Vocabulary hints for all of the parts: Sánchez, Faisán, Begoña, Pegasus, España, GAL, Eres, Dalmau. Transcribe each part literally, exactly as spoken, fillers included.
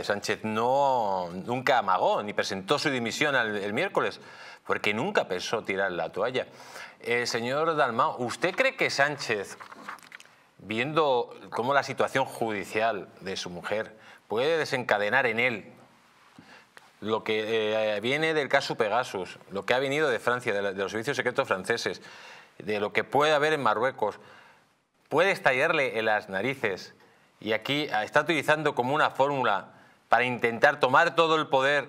Sánchez no, nunca amagó ni presentó su dimisión el, el miércoles, porque nunca pensó tirar la toalla. Eh, señor Dalmau, ¿usted cree que Sánchez, viendo cómo la situación judicial de su mujer, puede desencadenar en él lo que eh, viene del caso Pegasus, lo que ha venido de Francia, de, la, de los servicios secretos franceses, de lo que puede haber en Marruecos, puede estallarle en las narices? Y aquí está utilizando como una fórmula para intentar tomar todo el poder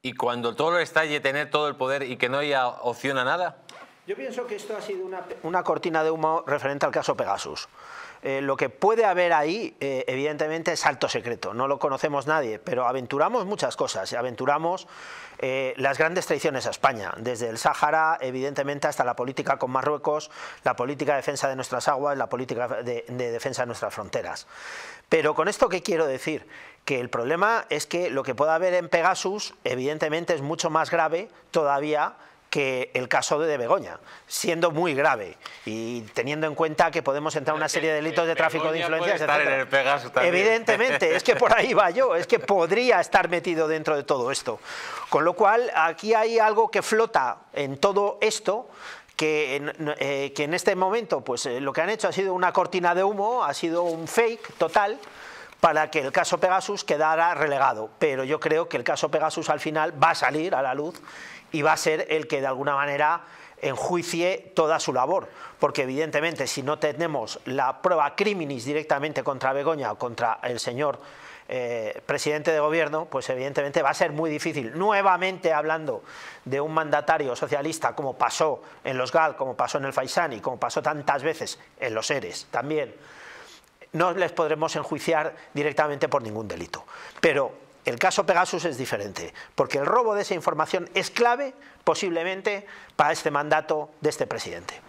y cuando todo lo estalle tener todo el poder y que no haya opción a nada? Yo pienso que esto ha sido una, una cortina de humo referente al caso Pegasus. Eh, lo que puede haber ahí, eh, evidentemente, es alto secreto. No lo conocemos nadie, pero aventuramos muchas cosas. Aventuramos eh, las grandes traiciones a España, desde el Sáhara, evidentemente, hasta la política con Marruecos, la política de defensa de nuestras aguas, la política de, de defensa de nuestras fronteras. Pero con esto, ¿qué quiero decir? Que el problema es que lo que pueda haber en Pegasus, evidentemente, es mucho más grave todavía que el caso de Begoña, siendo muy grave y teniendo en cuenta que podemos entrar en una serie de delitos de tráfico de influencias, etcétera. Evidentemente, es que por ahí va yo, es que podría estar metido dentro de todo esto. Con lo cual, aquí hay algo que flota en todo esto, que en, eh, que en este momento pues, eh, lo que han hecho ha sido una cortina de humo, ha sido un fake total, para que el caso Pegasus quedara relegado. Pero yo creo que el caso Pegasus al final va a salir a la luz y va a ser el que de alguna manera enjuicie toda su labor. Porque evidentemente si no tenemos la prueba criminis directamente contra Begoña o contra el señor eh, presidente de gobierno, pues evidentemente va a ser muy difícil. Nuevamente hablando de un mandatario socialista como pasó en los G A L, como pasó en el Faisán y como pasó tantas veces en los Eres también, no les podremos enjuiciar directamente por ningún delito. Pero el caso Pegasus es diferente, porque el robo de esa información es clave posiblemente para este mandato de este presidente.